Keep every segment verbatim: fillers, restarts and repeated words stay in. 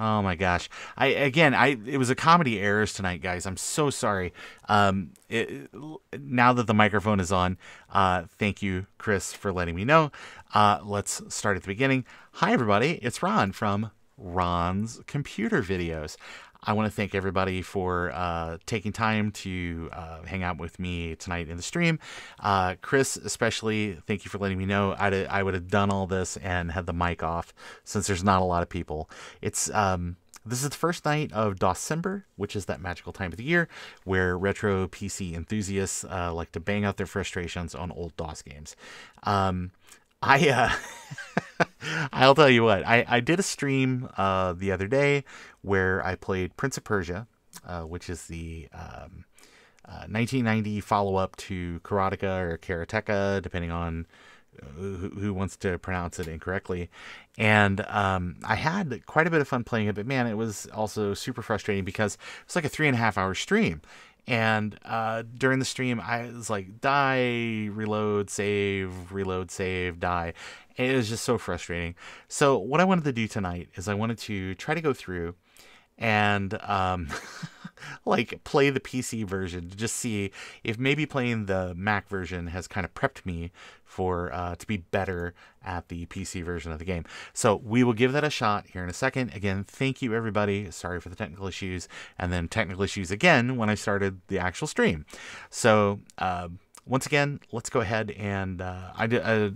Oh my gosh. I, again, I, it was a comedy errors tonight, guys. I'm so sorry. Um, it, now that the microphone is on, uh, thank you, Chris, for letting me know. Uh, let's start at the beginning. Hi everybody. It's Ron from Ron's Computer Videos. I want to thank everybody for uh, taking time to uh, hang out with me tonight in the stream. Uh, Chris, especially, thank you for letting me know. I'd, I would have done all this and had the mic off since there's not a lot of people. It's um, this is the first night of DOScember, which is that magical time of the year where retro P C enthusiasts uh, like to bang out their frustrations on old DOS games. Um, I, uh, I'll tell you what, I, I did a stream uh, the other day where I played Prince of Persia, uh, which is the um, uh, nineteen ninety follow-up to Karateka or Karateka, depending on who, who wants to pronounce it incorrectly. And um, I had quite a bit of fun playing it, but man, it was also super frustrating because it's like a three and a half hour stream. And uh, during the stream, I was like, die, reload, save, reload, save, die. And it was just so frustrating. So what I wanted to do tonight is I wanted to try to go through and um, like play the P C version to just see if maybe playing the Mac version has kind of prepped me for uh, to be better at the P C version of the game. So we will give that a shot here in a second. Again, thank you everybody. Sorry for the technical issues, and then technical issues again when I started the actual stream. So uh, once again, let's go ahead and uh, I, do, I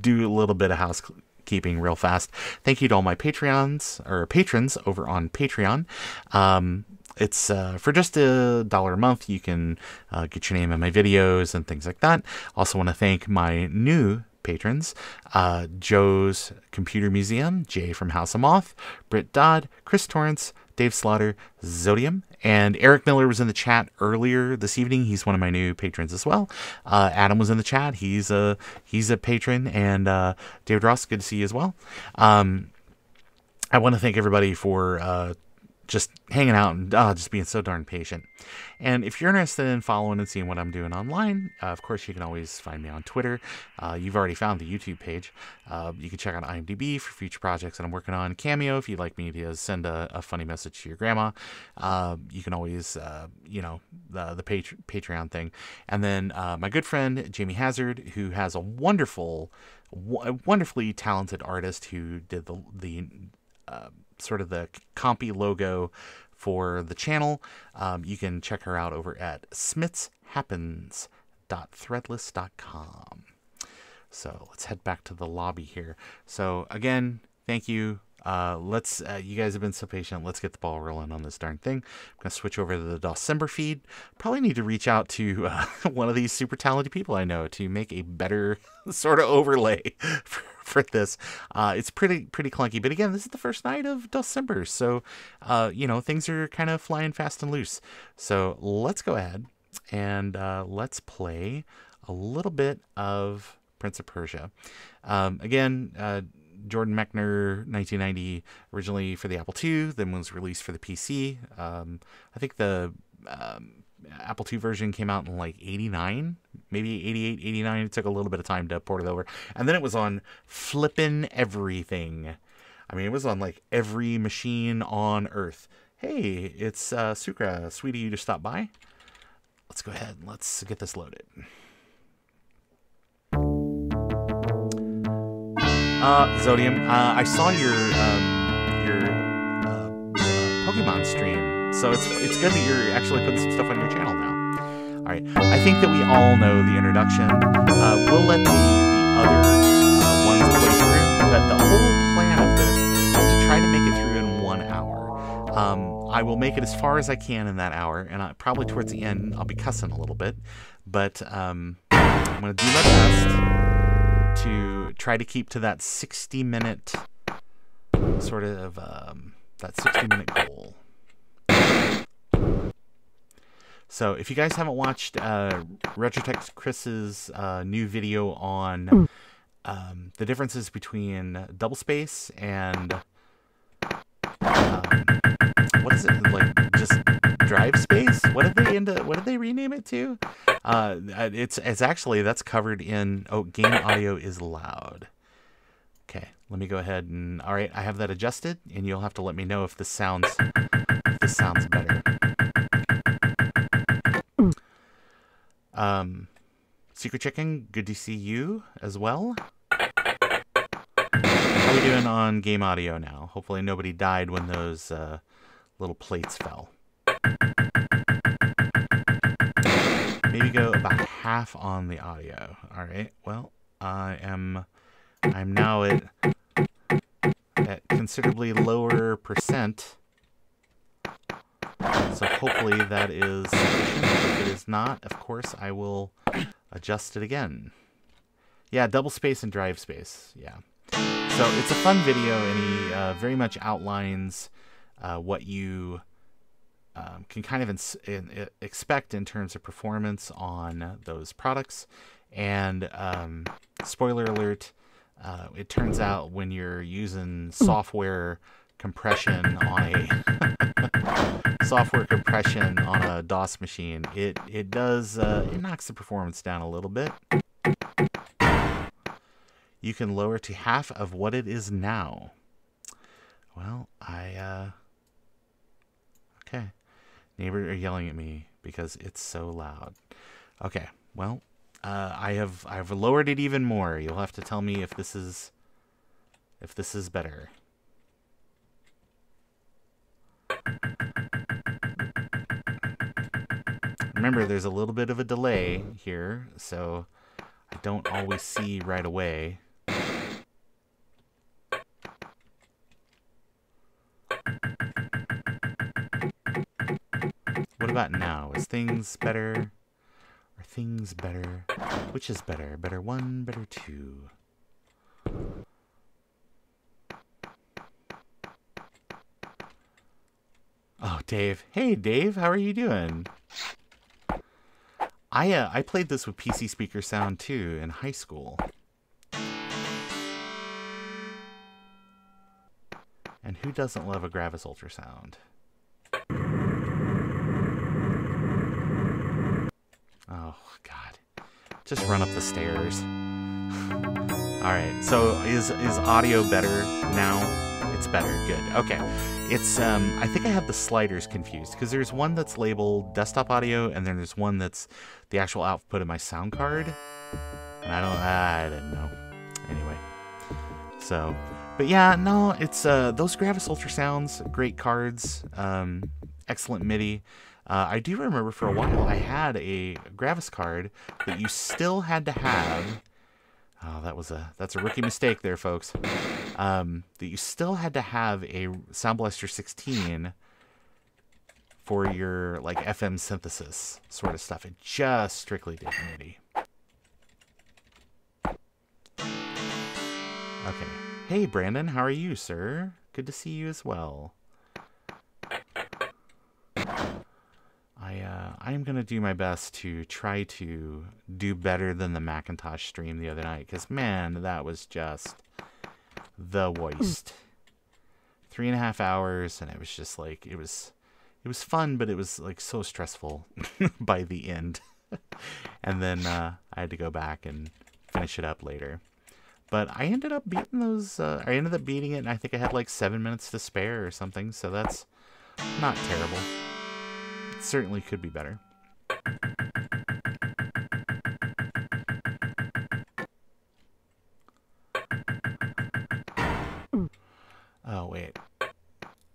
do a little bit of housekeeping keeping real fast. Thank you to all my Patreons or patrons over on Patreon. Um, it's uh, for just a dollar a month. You can uh, get your name in my videos and things like that. Also want to thank my new patrons, uh, Joe's Computer Museum, Jay from House of Moth, Britt Dodd, Chris Torrance, Dave Slaughter, Zodium, and Eric Miller was in the chat earlier this evening. He's one of my new patrons as well. Uh, Adam was in the chat. He's a, he's a patron, and uh, David Ross, good to see you as well. Um, I want to thank everybody for uh, just hanging out and uh, just being so darn patient. And if you're interested in following and seeing what I'm doing online, uh, of course, you can always find me on Twitter. Uh, you've already found the YouTube page. Uh, you can check out I M D B for future projects that I'm working on. Cameo, if you'd like me to send a, a funny message to your grandma. Uh, you can always, uh, you know, the, the page, Patreon thing. And then uh, my good friend, Jamie Hazard, who has a wonderful, w wonderfully talented artist who did the, the uh, sort of the compy logo for the channel. Um, you can check her out over at smiths happens dot threadless dot com. So let's head back to the lobby here. So again, thank you. Uh, let's, uh, you guys have been so patient. Let's get the ball rolling on this darn thing. I'm going to switch over to the DOScember feed. Probably need to reach out to uh, one of these super talented people I know to make a better sort of overlay for, for this. Uh, it's pretty, pretty clunky, but again, this is the first night of DOScember. So, uh, you know, things are kind of flying fast and loose. So let's go ahead and uh, let's play a little bit of Prince of Persia. Um, again, uh, Jordan Mechner, nineteen ninety, originally for the Apple two, then was released for the P C. Um, I think the um, Apple two version came out in like eighty-nine, maybe eighty-eight, eighty-nine. It took a little bit of time to port it over. And then it was on flippin' everything. I mean, it was on like every machine on Earth. Hey, it's uh, Sucra. Sweetie, you just stopped by. Let's go ahead and let's get this loaded. Uh, Zodium, uh, I saw your um, your uh, Pokemon stream, so it's it's good that you're actually putting some stuff on your channel now. All right, I think that we all know the introduction. Uh, we'll let the, the other uh, ones play through, but the whole plan of this is to try to make it through in one hour. Um, I will make it as far as I can in that hour, and I, probably towards the end I'll be cussing a little bit, but um, I'm gonna do my best to try to keep to that sixty minute sort of um, that sixty minute goal. So if you guys haven't watched uh, RetroTech Chris's uh, new video on um, the differences between Doublespace and um, what is it, like just DriveSpace? What did they end up, what did they rename it to? Uh, it's it's actually that's covered in. Oh, game audio is loud. Okay, Let me go ahead and, all right, I have that adjusted, and you'll have to let me know if this sounds, if this sounds better. Um, Secret Chicken, good to see you as well. How are we doing on game audio now? Hopefully nobody died when those uh, little plates fell. Maybe go about half on the audio. All right, well, I am, I'm now at... at considerably lower percent, so hopefully that is sufficient. If it is not, of course, I will adjust it again. Yeah, Doublespacé and DriveSpace, yeah. So it's a fun video, and he uh, very much outlines uh, what you um, can kind of in in expect in terms of performance on those products, and um, spoiler alert, Uh, it turns out when you're using software compression on a software compression on a DOS machine, it it does uh, it knocks the performance down a little bit. You can lower to half of what it is now. Well, I uh, okay. Neighbors are yelling at me because it's so loud. Okay, well. Uh, I have I've lowered it even more. You'll have to tell me if this is if this is better. Remember, there's a little bit of a delay here, so I don't always see right away. What about now? Is things better? Things better. Which is better? Better one, better two. Oh, Dave. Hey, Dave. How are you doing? I uh, I played this with P C Speaker Sound too in high school. And who doesn't love a Gravis Ultrasound? Oh, God. Just run up the stairs. All right. So is is audio better now? It's better. Good. Okay. It's, um, I think I have the sliders confused because there's one that's labeled desktop audio and then there's one that's the actual output of my sound card. And I don't, I didn't know. Anyway. So, but yeah, no, it's, uh, those Gravis Ultrasounds, great cards, um, excellent MIDI. Uh, I do remember for a while I had a Gravis card that you still had to have. Oh, that was a that's a rookie mistake there, folks. Um, that you still had to have a Sound Blaster sixteen for your like F M synthesis sort of stuff. It just strictly did MIDI. Okay. Hey, Brandon, how are you, sir? Good to see you as well. I, uh, I am going to do my best to try to do better than the Macintosh stream the other night. Because, man, that was just the waste. Three and a half hours, and it was just like, it was it was fun, but it was like so stressful by the end. And then uh, I had to go back and finish it up later. But I ended up beating those, uh, I ended up beating it, and I think I had like seven minutes to spare or something. So that's not terrible. Certainly could be better. Oh, wait.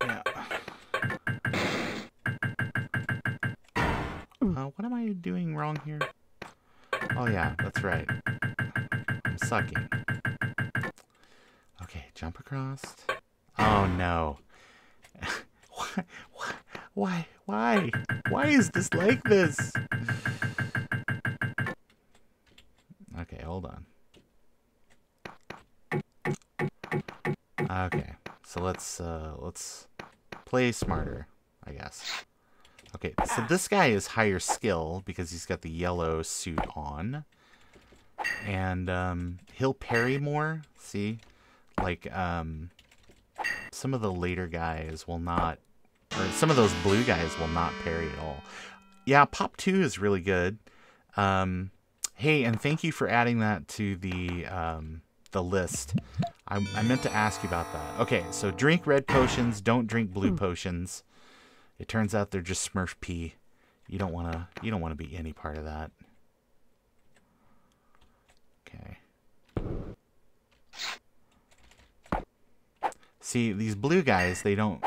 Yeah. Uh, what am I doing wrong here? Oh, yeah, that's right. I'm sucking. Okay, jump across. Oh, no. Why? Why? Why? Why? Why is this like this? Okay, hold on. Okay, so let's uh, let's play smarter, I guess. Okay, so this guy is higher skill because he's got the yellow suit on, and um, he'll parry more. See, like um, some of the later guys will not. Or some of those blue guys will not parry at all. Yeah, Pop two is really good. Um, hey, and thank you for adding that to the um, the list. I, I meant to ask you about that. Okay, so drink red potions, don't drink blue potions. It turns out they're just Smurf pee. You don't want to you don't want to be any part of that. Okay. See, these blue guys, they don't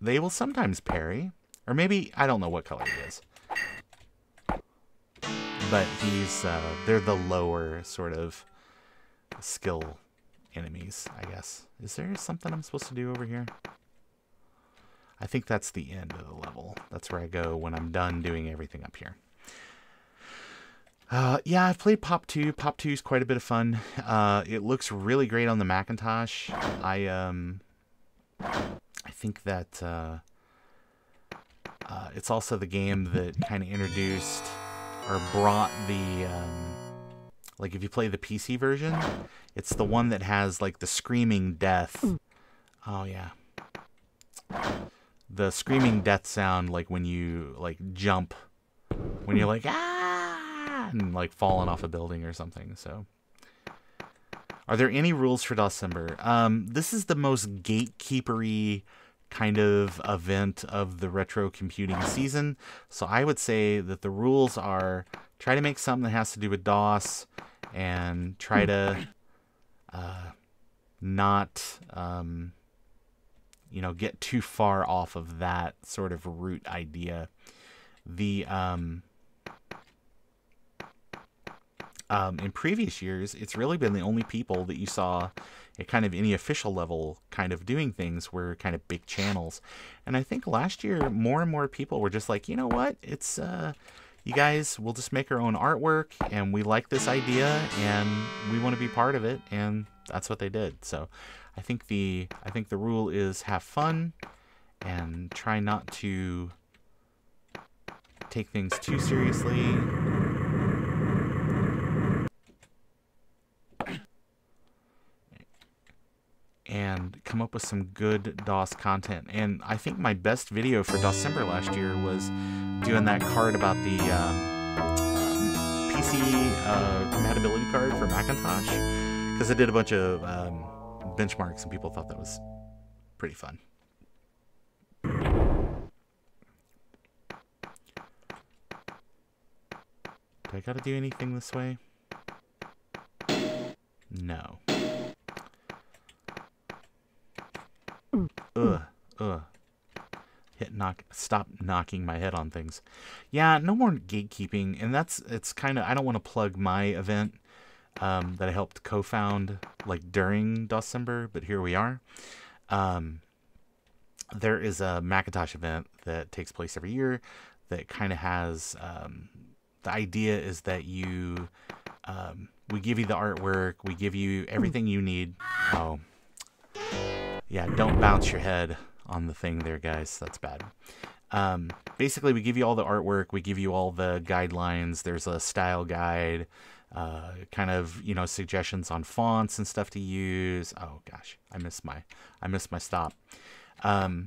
they will sometimes parry, or maybe I don't know what color he is. But he's uh they're the lower sort of skill enemies, I guess. Is there something I'm supposed to do over here? I think that's the end of the level. That's where I go when I'm done doing everything up here. Uh, yeah, I've played Pop two. Pop two is quite a bit of fun. Uh, it looks really great on the Macintosh. I um, I think that uh, uh, it's also the game that kind of introduced or brought the... Um, like, if you play the P C version, it's the one that has, like, the screaming death. Oh, yeah. The screaming death sound, like, when you, like, jump. When you're like, ah! And, like, falling off a building or something, so. Are there any rules for DOScember? Um, this is the most gatekeeper-y kind of event of the retro computing season. So I would say that the rules are... Try to make something that has to do with DOS, and try to uh, not, um, you know, get too far off of that sort of root idea. The um, um, in previous years, it's really been the only people that you saw at kind of any official level kind of doing things were kind of big channels. And I think last year, more and more people were just like, you know what, it's... Uh, you guys, we'll just make our own artwork, and we like this idea, and we want to be part of it, and that's what they did. So, I think the I think the rule is have fun, and try not to take things too seriously. And come up with some good DOS content. And I think my best video for DOScember last year was doing that card about the um, P C uh, compatibility card for Macintosh, because I did a bunch of um, benchmarks and people thought that was pretty fun. Do I gotta do anything this way? No. Ugh, ugh. Hit knock, stop knocking my head on things. Yeah, no more gatekeeping. And that's, it's kind of, I don't want to plug my event um, that I helped co-found like during DOScember, but here we are. Um, there is a Macintosh event that takes place every year that kind of has, um, the idea is that you, um, we give you the artwork, we give you everything you need. Oh. Yeah, don't bounce your head on the thing there, guys. That's bad. Um, basically, we give you all the artwork. We give you all the guidelines. There's a style guide, uh, kind of, you know, suggestions on fonts and stuff to use. Oh, gosh, I missed my, I missed my stop. Um,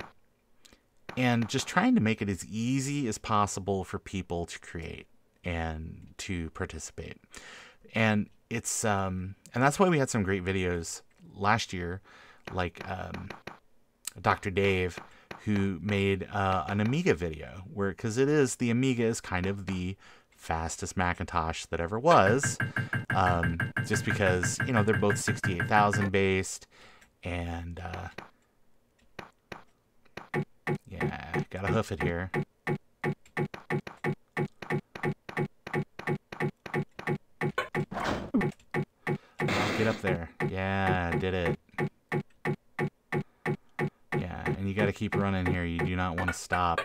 and just trying to make it as easy as possible for people to create and to participate. And it's, um, and that's why we had some great videos last year. Like um, Doctor Dave, who made uh, an Amiga video, where because it is the Amiga is kind of the fastest Macintosh that ever was, um, just because you know they're both sixty-eight thousand based, and uh, yeah, gotta hoof it here. Oh, get up there, yeah, did it. You gotta keep running here. You do not want to stop.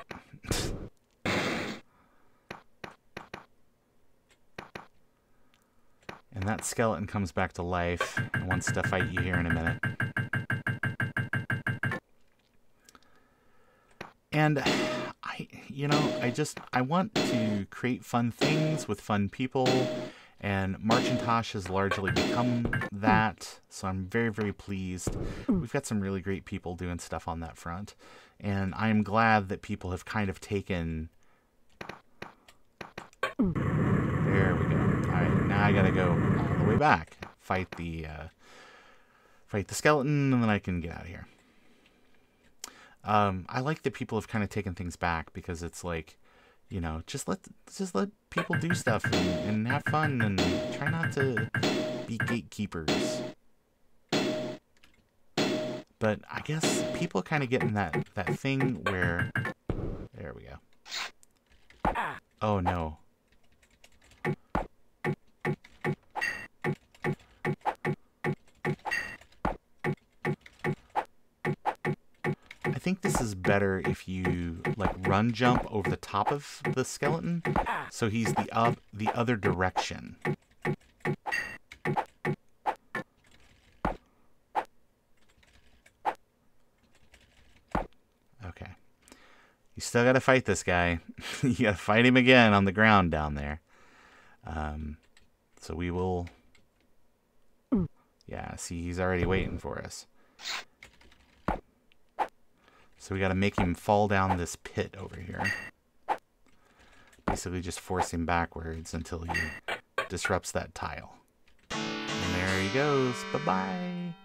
And that skeleton comes back to life and wants to fight you here in a minute. And I, you know, I just, I want to create fun things with fun people. And Macintosh has largely become that, so I'm very, very pleased. We've got some really great people doing stuff on that front, and I'm glad that people have kind of taken... There we go. All right, now I gotta go all the way back, fight the uh, fight the skeleton, and then I can get out of here. Um, I like that people have kind of taken things back, because it's like, you know, just let just let people do stuff and, and have fun and try not to be gatekeepers. But I guess people kind of get in that, that thing where... There we go. Oh, no. I think this is better if you, like, run jump over the top of the skeleton, so he's the, up, the other direction. Still gotta fight this guy. You gotta fight him again on the ground down there. Um, so we will... Yeah, see, he's already waiting for us. So we gotta make him fall down this pit over here. Basically just force him backwards until he disrupts that tile. And there he goes. Bye-bye.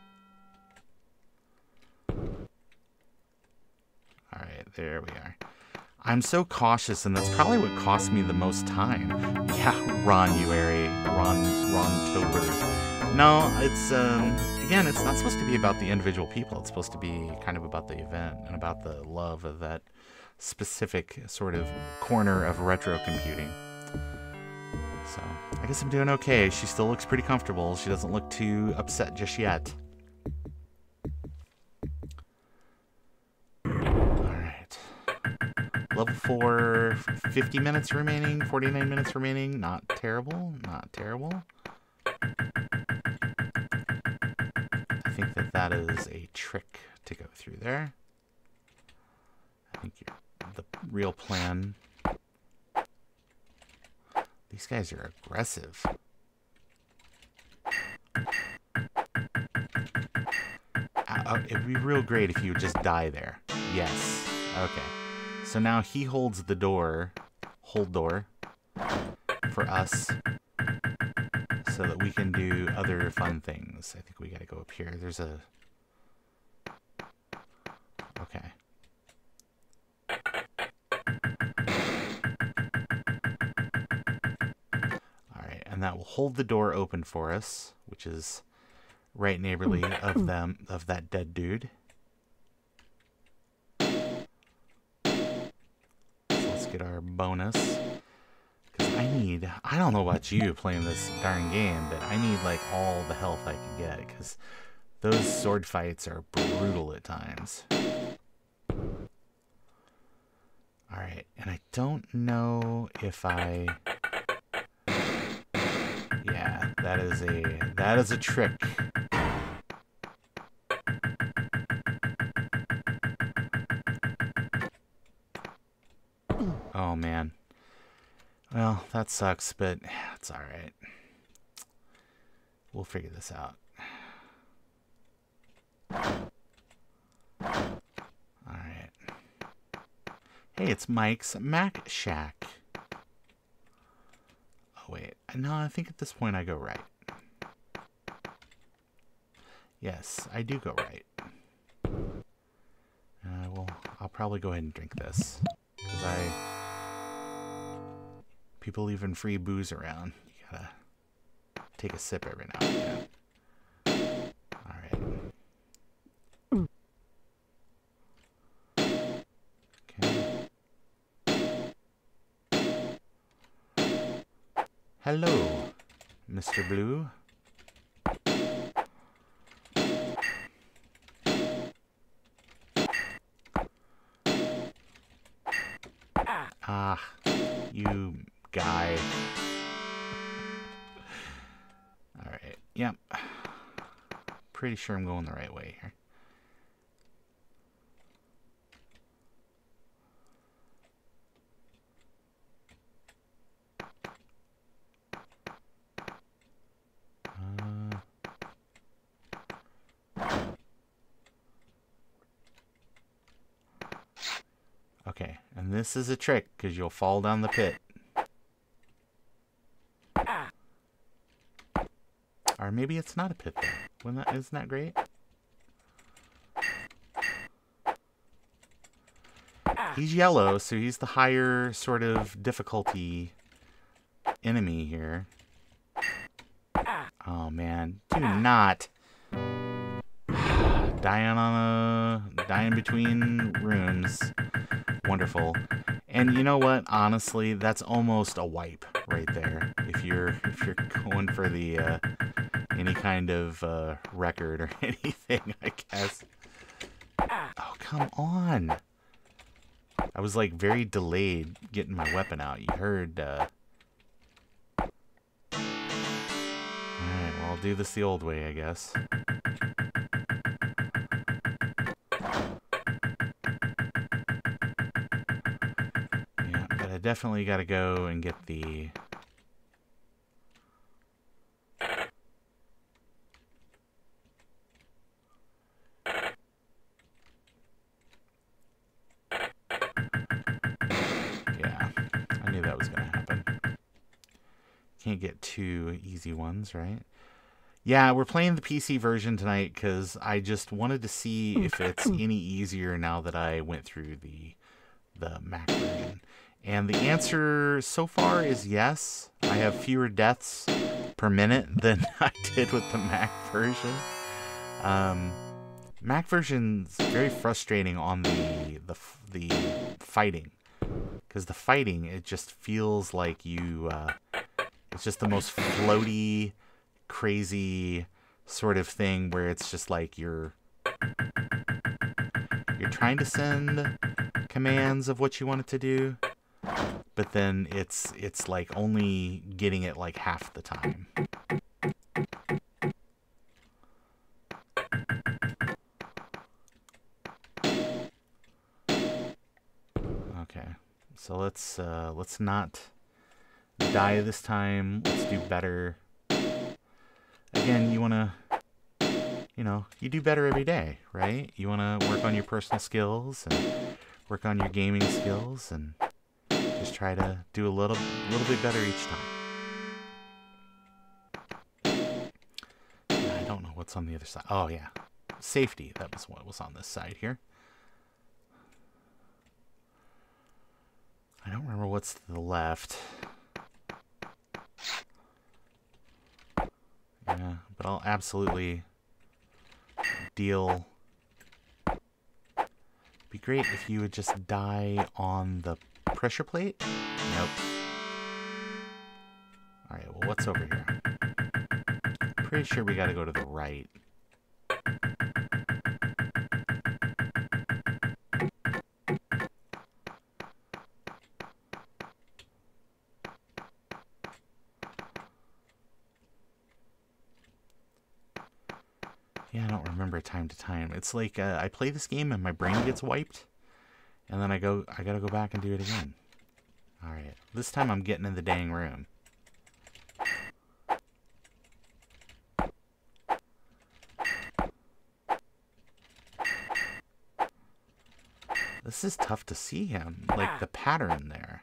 Alright, there we are. I'm so cautious, and that's probably what cost me the most time. Yeah, Ron, you airy. Ron, Ron Tober. No, it's, um, again, it's not supposed to be about the individual people. It's supposed to be kind of about the event and about the love of that specific sort of corner of retro computing. So, I guess I'm doing okay. She still looks pretty comfortable. She doesn't look too upset just yet. Level four, fifty minutes remaining, forty-nine minutes remaining. Not terrible, not terrible. I think that that is a trick to go through there. I think the real plan. These guys are aggressive. Uh, it'd be real great if you would just die there. Yes, okay. So now he holds the door, hold door, for us, so that we can do other fun things. I think we gotta go up here. There's a... Okay. Alright, and that will hold the door open for us, which is right neighborly of them, of that dead dude. Get our bonus, because I need, I don't know about you playing this darn game, but I need like all the health I can get, because those sword fights are brutal at times. Alright, and I don't know if I... Yeah, that is a, that is a trick. Oh, man. Well, that sucks, but it's all right. We'll figure this out. All right. Hey, it's Mike's Mac Shack. Oh, wait. No, I think at this point I go right. Yes, I do go right. Uh, well, I'll probably go ahead and drink this, because I... People leaving free booze around. You gotta take a sip every now and then. Alright. Okay. Hello, Mister Blue. Ah, you... guy. Alright, yep. Pretty sure I'm going the right way here. Uh... Okay, and this is a trick, because you'll fall down the pit. Or maybe it's not a pit, though. Isn't that, isn't that great? He's yellow, so he's the higher sort of difficulty enemy here. Oh, man. Do not dying on a... dying between rooms. Wonderful. And you know what? Honestly, that's almost a wipe right there. If you're if you're going for the uh, any kind of uh, record or anything, I guess. Oh, come on! I was like very delayed getting my weapon out. You heard? Uh... All right. Well, I'll do this the old way, I guess. I definitely gotta go and get the... Yeah, I knew that was gonna happen. Can't get two easy ones, right? Yeah, we're playing the P C version tonight because I just wanted to see if it's any easier now that I went through the, the Mac version. And the answer so far is yes. I have fewer deaths per minute than I did with the Mac version. Um, Mac version's very frustrating on the the the fighting, because the fighting it just feels like you. Uh, it's just the most floaty, crazy sort of thing where it's just like you're you're trying to send commands of what you want it to do. But then it's it's like only getting it like half the time. Okay, so let's uh, let's not die this time. Let's do better. Again, you wanna, you know, you do better every day, right? You wanna work on your personal skills and work on your gaming skills and. Just try to do a little, little bit better each time. I don't know what's on the other side. Oh, yeah. Safety. That was what was on this side here. I don't remember what's to the left. Yeah, but I'll absolutely deal... It'd be great if you would just die on the... pressure plate? Nope. Alright, well, what's over here? Pretty sure we gotta go to the right. Yeah, I don't remember time to time. It's like uh, I play this game and my brain gets wiped. And then I go, I gotta go back and do it again. Alright, this time I'm getting in the dang room. This is tough to see him, like the pattern there.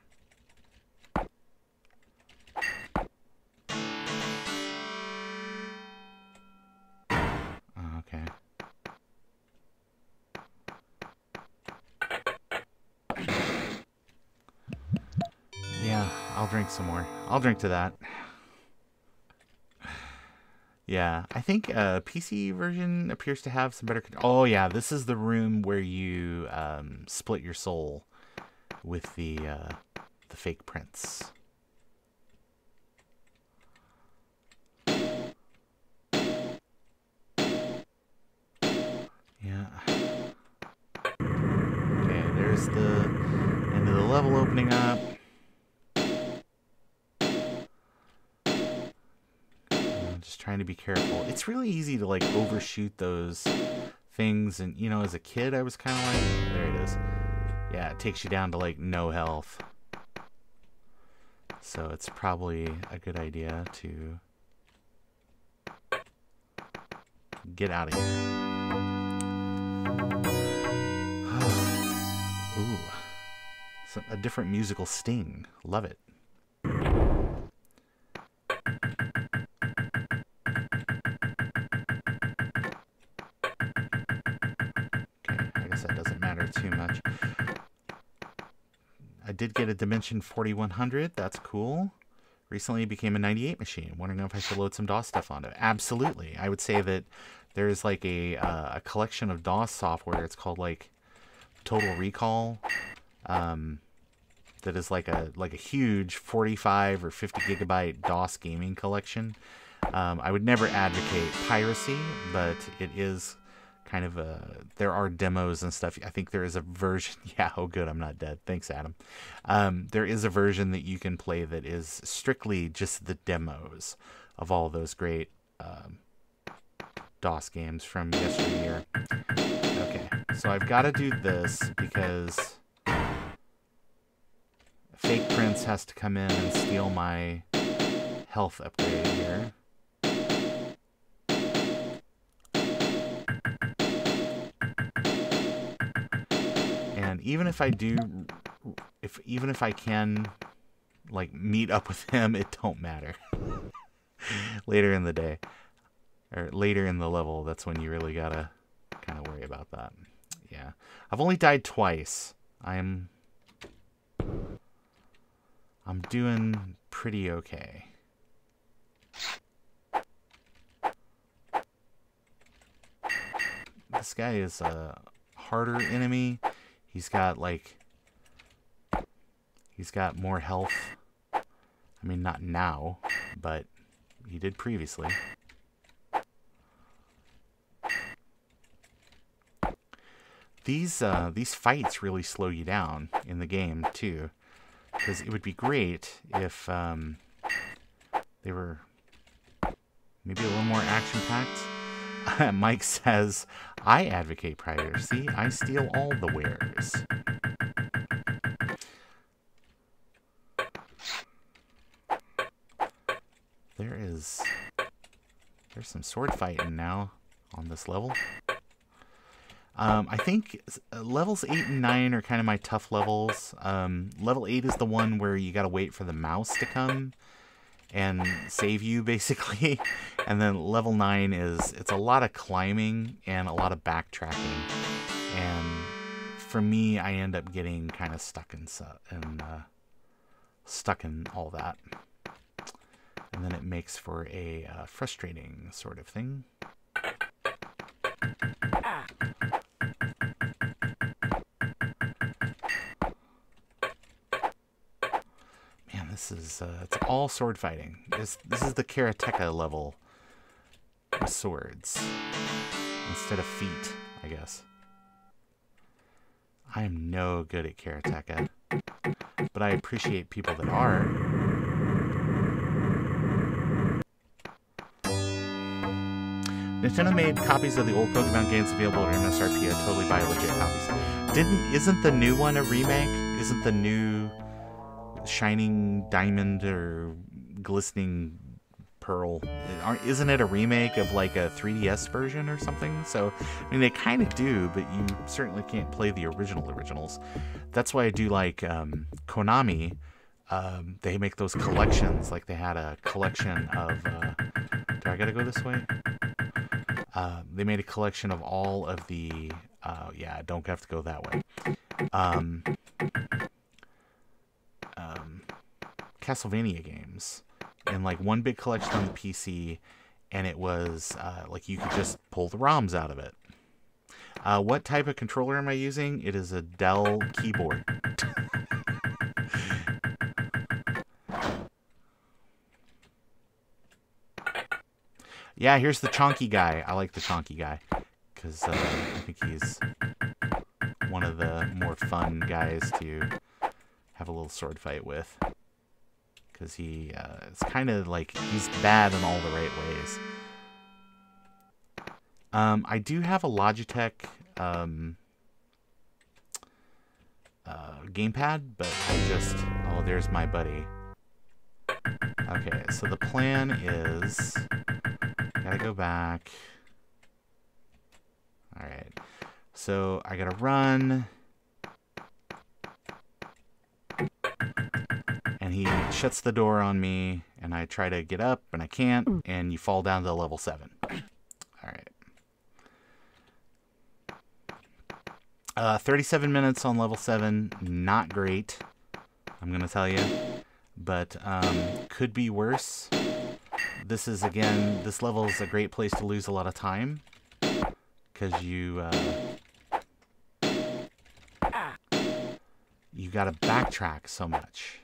Some more. I'll drink to that. Yeah, I think uh, P C version appears to have some better control. Oh yeah, this is the room where you um, split your soul with the uh, the fake prince. Yeah. Okay, there's the end of the level opening up. Trying to be careful. It's really easy to like overshoot those things, and you know, as a kid I was kind of like, there it is. Yeah, it takes you down to like no health. So it's probably a good idea to get out of here. Ooh. So, a different musical sting. Love it. Too much. did get a Dimension forty-one hundred. That's cool. Recently became a ninety-eight machine. Wondering if I should load some DOS stuff onto it. Absolutely. I would say that there's like a, uh, a collection of DOS software. It's called like Total Recall. Um, that is like a like a huge forty-five or fifty gigabyte DOS gaming collection. Um, I would never advocate piracy, but it is kind of a... There are demos and stuff. I think there is a version... Yeah, oh good, I'm not dead. Thanks, Adam. Um, there is a version that you can play that is strictly just the demos of all those great um, DOS games from yesteryear. Okay, so I've got to do this because Fake Prince has to come in and steal my health upgrade here. Even if I do, if even if I can, like, meet up with him, it don't matter. Later in the day, or later in the level, that's when you really gotta kind of worry about that. Yeah, I've only died twice. I'm, I'm doing pretty okay. This guy is a harder enemy. He's got, like, he's got more health. I mean, not now, but he did previously. These, uh, these fights really slow you down in the game, too. Because it would be great if um, they were maybe a little more action-packed. Mike says, I advocate piracy. I steal all the wares. There is... There's some sword fighting now on this level. Um, I think levels eight and nine are kind of my tough levels. Um, level eight is the one where you gotta wait for the mouse to come and save you, basically. And then level nine is, it's a lot of climbing and a lot of backtracking. And for me, I end up getting kind of stuck in, and, uh, stuck in all that. And then it makes for a uh, frustrating sort of thing. This is, uh, it's all sword fighting. This, this is the Karateka level with swords instead of feet, I guess. I am no good at Karateka, but I appreciate people that are. Nintendo made copies of the old Pokemon games available at M S R P. I totally buy legit copies. Didn't, isn't the new one a remake? Isn't the new... Shining Diamond or Glistening Pearl, isn't it a remake of like a three D S version or something? So I mean, they kind of do, but you certainly can't play the original originals. That's why I do like um, Konami. Um, they make those collections. Like, they had a collection of uh, do I gotta go this way? Uh, they made a collection of all of the uh, yeah, I don't have to go that way. um Um, Castlevania games in like one big collection on the P C, and it was uh, like you could just pull the ROMs out of it. Uh, what type of controller am I using? It is a Dell keyboard. Yeah, here's the chonky guy. I like the chonky guy because uh, I think he's one of the more fun guys to have a little sword fight with, because he uh, it's kind of like he's bad in all the right ways. Um, I do have a Logitech um, uh, gamepad, but I just oh, there's my buddy. Okay, so the plan is gotta go back. All right, so I gotta run. And he shuts the door on me, and I try to get up, and I can't, and you fall down to level seven. All right. Uh, thirty-seven minutes on level seven, not great. I'm gonna tell you. But um, could be worse. This is, again, this level is a great place to lose a lot of time. Because you, uh, you gotta backtrack so much.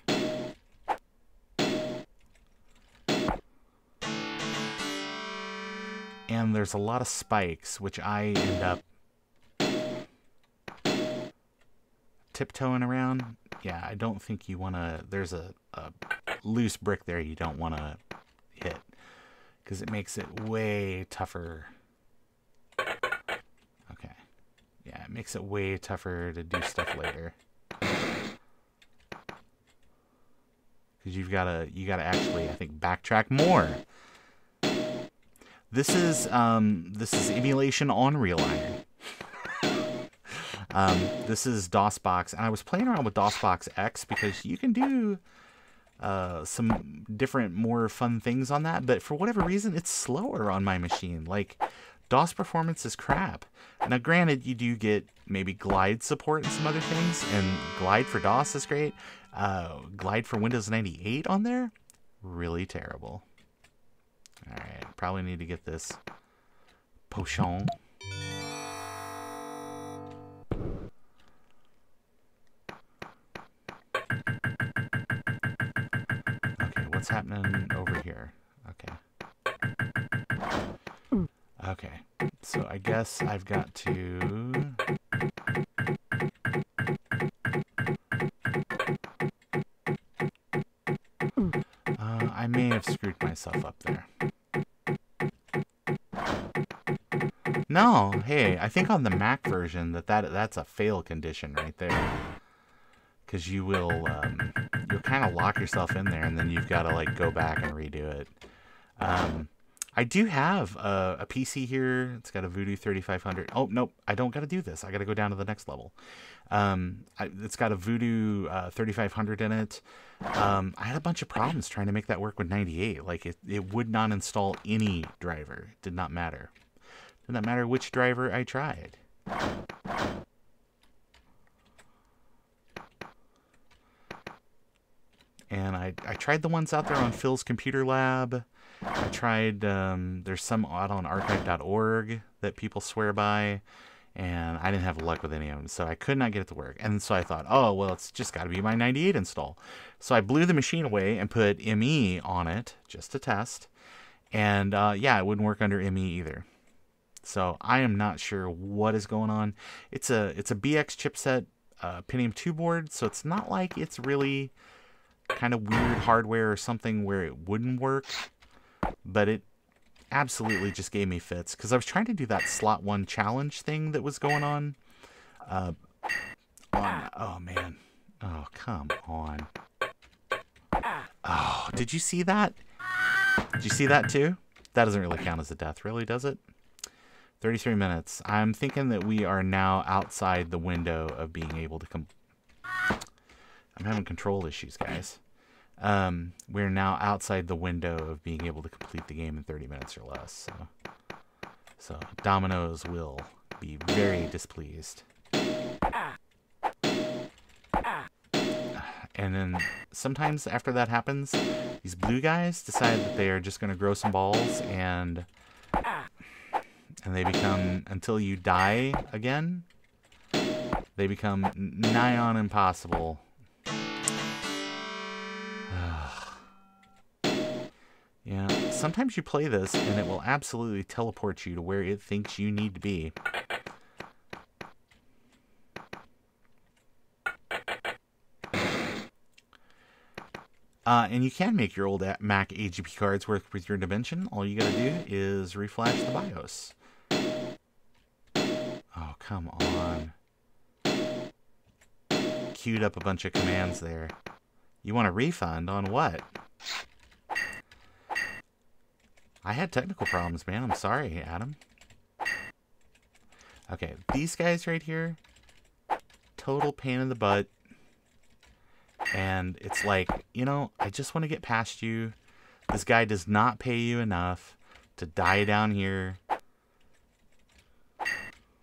And there's a lot of spikes, which I end up tiptoeing around. Yeah, I don't think you want to... There's a, a loose brick there you don't want to hit. Because it makes it way tougher. Okay. Yeah, it makes it way tougher to do stuff later. Because you've got to you gotta actually, I think, backtrack more. This is, um, this is emulation on real iron. Um, this is DOSBox, and I was playing around with DOSBox X because you can do uh, some different, more fun things on that, but for whatever reason, it's slower on my machine. Like, DOS performance is crap. Now, granted, you do get maybe Glide support and some other things, and Glide for DOS is great. Uh, Glide for Windows ninety-eight on there? Really terrible. Alright, probably need to get this potion. Okay, what's happening over here? Okay. Okay, so I guess I've got to... Uh, I may have screwed myself up there. No, hey, I think on the Mac version that, that that's a fail condition right there. Because you will, um, you'll kind of lock yourself in there and then you've got to, like, go back and redo it. Um, I do have a, a P C here. It's got a Voodoo thirty-five hundred. Oh, nope, I don't got to do this. I got to go down to the next level. Um, I, it's got a Voodoo uh, thirty-five hundred in it. Um, I had a bunch of problems trying to make that work with ninety-eight. Like, it, it would not install any driver. It did not matter. It doesn't matter which driver I tried. And I, I tried the ones out there on Phil's Computer Lab. I tried, um, there's some out on archive dot org that people swear by. And I didn't have luck with any of them, so I could not get it to work. And so I thought, oh, well, it's just got to be my ninety-eight install. So I blew the machine away and put M E on it, just to test. And, uh, yeah, it wouldn't work under M E either. So I am not sure what is going on. It's a it's a B X chipset uh, Pentium two board, so it's not like it's really kind of weird hardware or something where it wouldn't work. But it absolutely just gave me fits because I was trying to do that slot one challenge thing that was going on. Uh, on oh man, oh come on! Oh, did you see that? Did you see that too? That doesn't really count as a death, really, does it? thirty-three minutes. I'm thinking that we are now outside the window of being able to come. I'm having control issues, guys. Um, we're now outside the window of being able to complete the game in thirty minutes or less. So, so Dominoes will be very displeased. And then sometimes after that happens, these blue guys decide that they are just going to grow some balls and... And they become, until you die again, they become nigh on impossible. Yeah, sometimes you play this and it will absolutely teleport you to where it thinks you need to be. Uh, and you can make your old Mac A G B cards work with your dimension. All you gotta do is reflash the BIOS. Oh, come on. Queued up a bunch of commands there. You want a refund on what? I had technical problems, man. I'm sorry, Adam. Okay, these guys right here. Total pain in the butt. And it's like, you know, I just want to get past you. This guy does not pay you enough to die down here.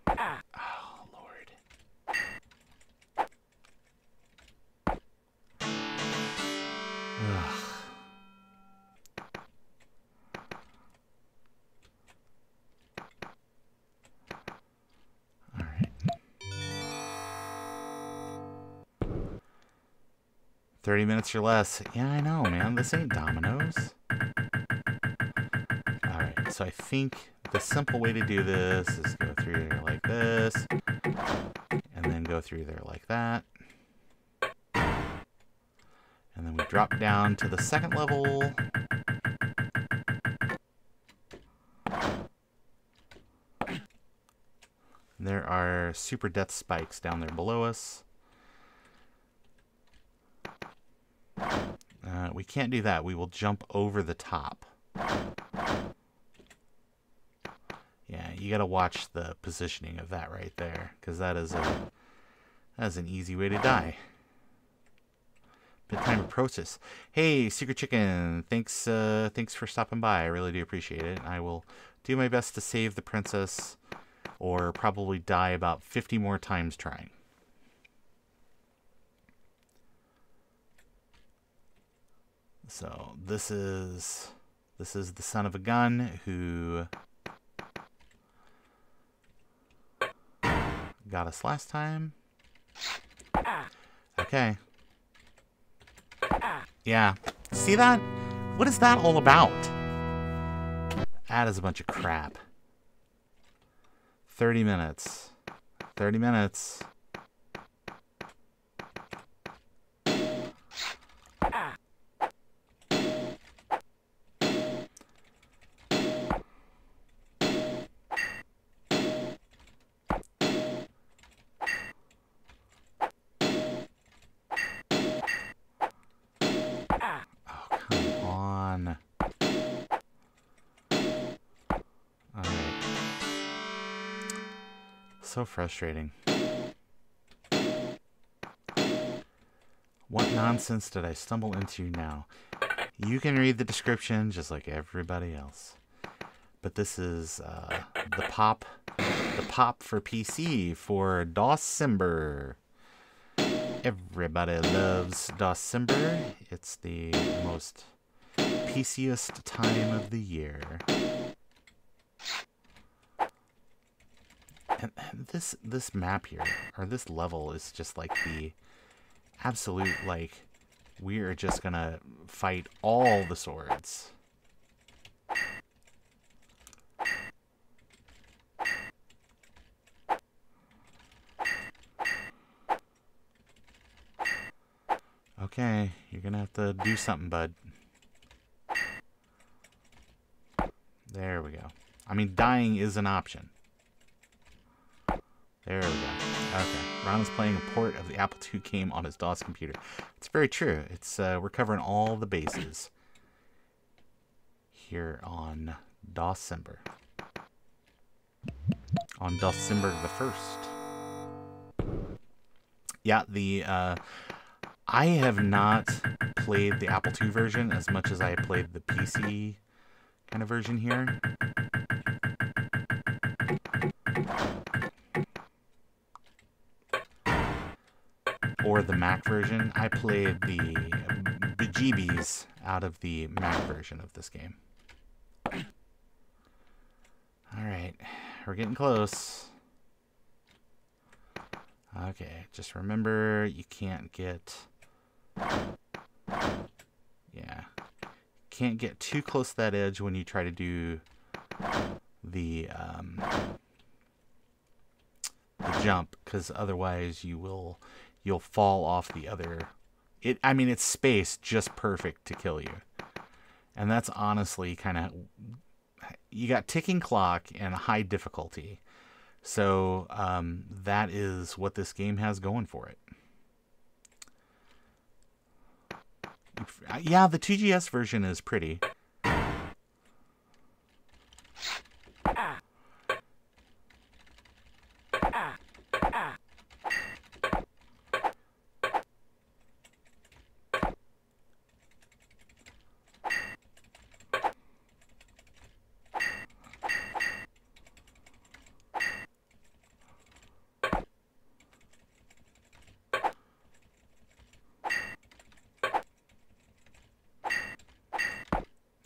Oh, Lord. Ugh. thirty minutes or less. Yeah, I know, man. This ain't Domino's. Alright, so I think the simple way to do this is go through there like this. And then go through there like that. And then we drop down to the second level. There are super death spikes down there below us. Uh, we can't do that. We will jump over the top. Yeah, you gotta watch the positioning of that right there, because that is a that is an easy way to die. Bedtime approaches. Hey, Secret Chicken, thanks uh, thanks for stopping by. I really do appreciate it. I will do my best to save the princess, or probably die about fifty more times trying. So this is this is the son of a gun who got us last time. Okay. Yeah. See that? What is that all about? That is a bunch of crap. Thirty minutes. Thirty minutes. So frustrating. What nonsense did I stumble into now? You can read the description just like everybody else. But this is uh, the pop the pop for P C for DOScember. Everybody loves DOScember. It's the most P C-est time of the year. And this this map here, or this level, is just like the absolute, like, we are just gonna fight all the swords. Okay, you're gonna have to do something, bud. There we go. I mean, dying is an option. There we go. Okay. Ron is playing a port of the Apple two game on his DOS computer. It's very true. It's uh, we're covering all the bases here on DOScember. On DOScember the first. Yeah, the uh, I have not played the Apple two version as much as I played the P C kind of version here. Or the Mac version. I played the bejeebies out of the Mac version of this game. Alright, we're getting close. Okay, just remember you can't get... Yeah. Can't get too close to that edge when you try to do the, um, the jump, because otherwise you will... you'll fall off the other. It, I mean, it's spaced just perfect to kill you. And that's honestly kind of... You got ticking clock and high difficulty. So um, that is what this game has going for it. Yeah, the two G S version is pretty.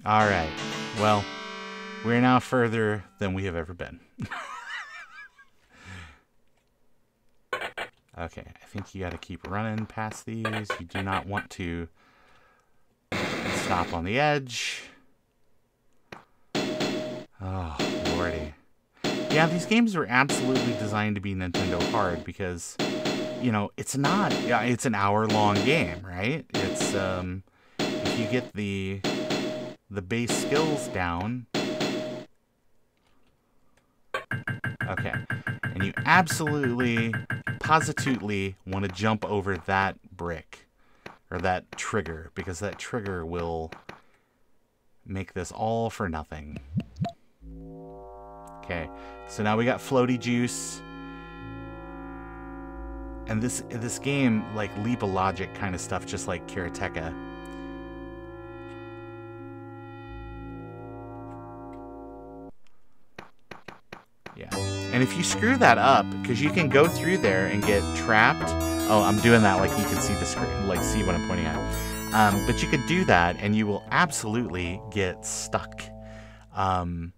All right. Well, we're now further than we have ever been. Okay, I think you got to keep running past these. You do not want to stop on the edge. Oh, lordy. Yeah, these games were absolutely designed to be Nintendo hard because, you know, it's not, it's an hour-long game, right? It's, um, if you get the, the base skills down. Okay. And you absolutely, positively want to jump over that brick or that trigger because that trigger will make this all for nothing. Okay, so now we got floaty juice. And this this game, like leap of logic kind of stuff, just like Karateka. Yeah. And if you screw that up, because you can go through there and get trapped. Oh, I'm doing that like you can see the screen, like see what I'm pointing at. Um, but you could do that and you will absolutely get stuck. Um...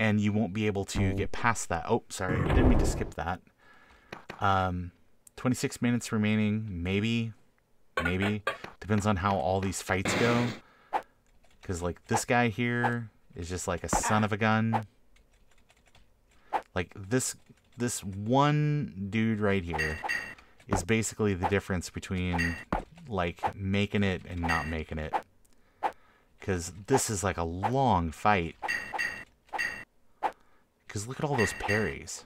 And you won't be able to get past that. Oh, sorry. I didn't mean to skip that. Um, twenty-six minutes remaining. Maybe. Maybe. Depends on how all these fights go. Because, like, this guy here is just like a son of a gun. Like, this, this one dude right here is basically the difference between, like, making it and not making it. Because this is, like, a long fight. Because look at all those parries.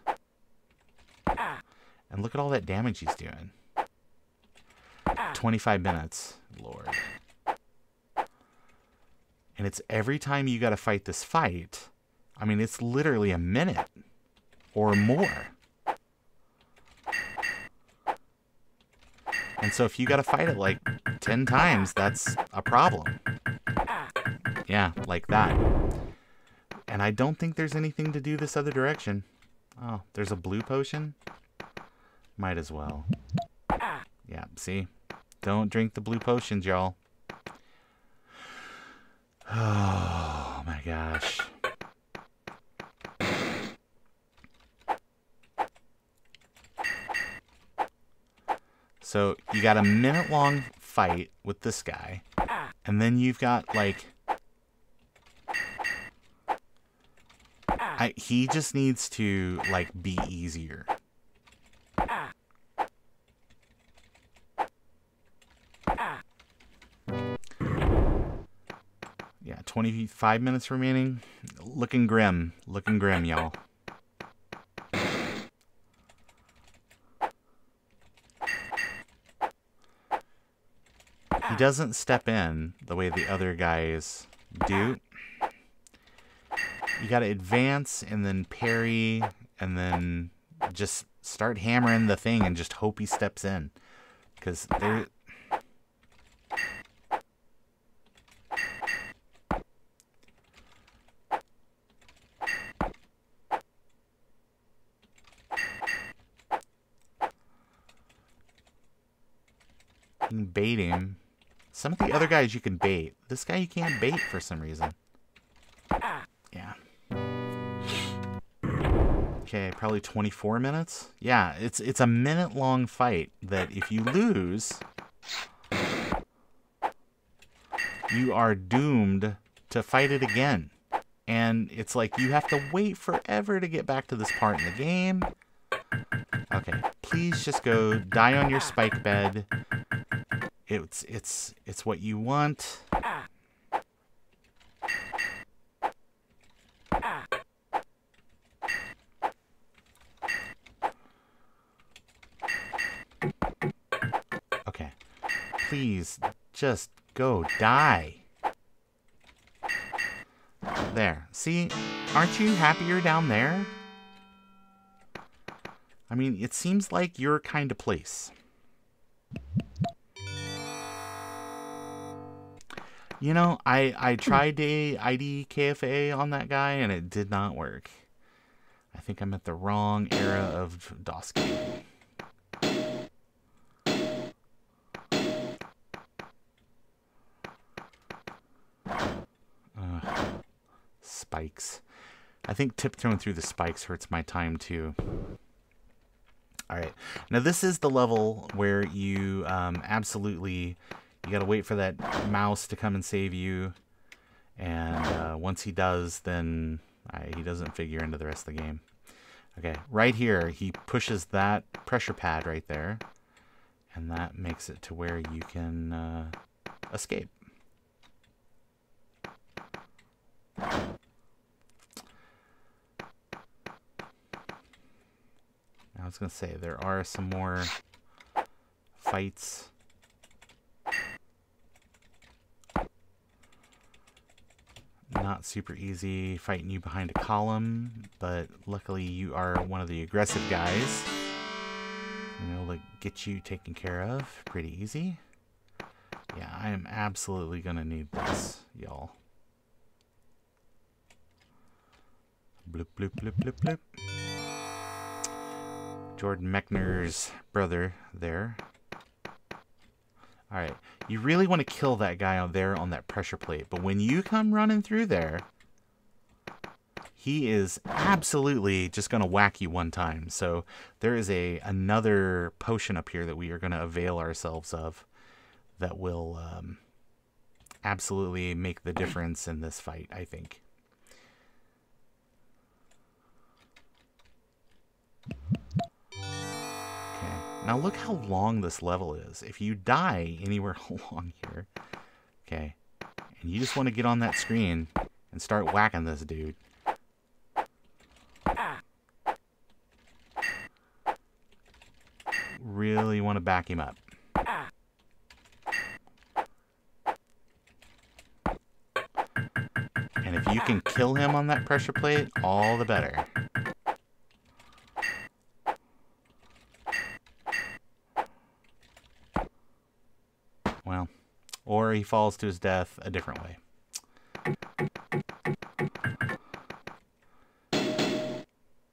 And look at all that damage he's doing. twenty-five minutes. Lord. And it's every time you got to fight this fight. I mean, it's literally a minute. Or more. And so if you got to fight it like ten times, that's a problem. Yeah, like that. And I don't think there's anything to do this other direction. Oh, there's a blue potion? Might as well. Yeah, see? Don't drink the blue potions, y'all. Oh, my gosh. So, you got a minute-long fight with this guy. And then you've got, like... I, he just needs to, like, be easier. Yeah, twenty-five minutes remaining. Looking grim. Looking grim, y'all. He doesn't step in the way the other guys do. You got to advance and then parry and then just start hammering the thing and just hope he steps in. Because there... You can bait him. Some of the other guys you can bait. This guy you can't bait for some reason. Yeah. Okay, probably twenty-four minutes. Yeah, it's it's a minute long fight that if you lose, you are doomed to fight it again. And it's like you have to wait forever to get back to this part in the game. Okay, please just go die on your spike bed. It's it's it's what you want. Please, just go die. There. See? Aren't you happier down there? I mean, it seems like your kind of place. You know, I, I tried a I D K F A on that guy, and it did not work. I think I'm at the wrong era of DOS gaming. spikes. I think tiptoeing through the spikes hurts my time too. All right, now this is the level where you um, absolutely, you gotta wait for that mouse to come and save you. And uh, once he does, then I, he doesn't figure into the rest of the game. Okay, right here, he pushes that pressure pad right there. And that makes it to where you can uh, escape. I was going to say, there are some more fights. Not super easy fighting you behind a column, but luckily you are one of the aggressive guys. And it'll like, get you taken care of pretty easy. Yeah, I am absolutely going to need this, y'all. Bloop, bloop, bloop, bloop, bloop. Jordan Mechner's brother there. All right, you really want to kill that guy out there on that pressure plate, but when you come running through there, he is absolutely just going to whack you one time. So there is a another potion up here that we are going to avail ourselves of that will um, absolutely make the difference in this fight, I think. Now look how long this level is. If you die anywhere along here, okay, and you just want to get on that screen and start whacking this dude. Really want to back him up. And if you can kill him on that pressure plate, all the better. Or he falls to his death a different way.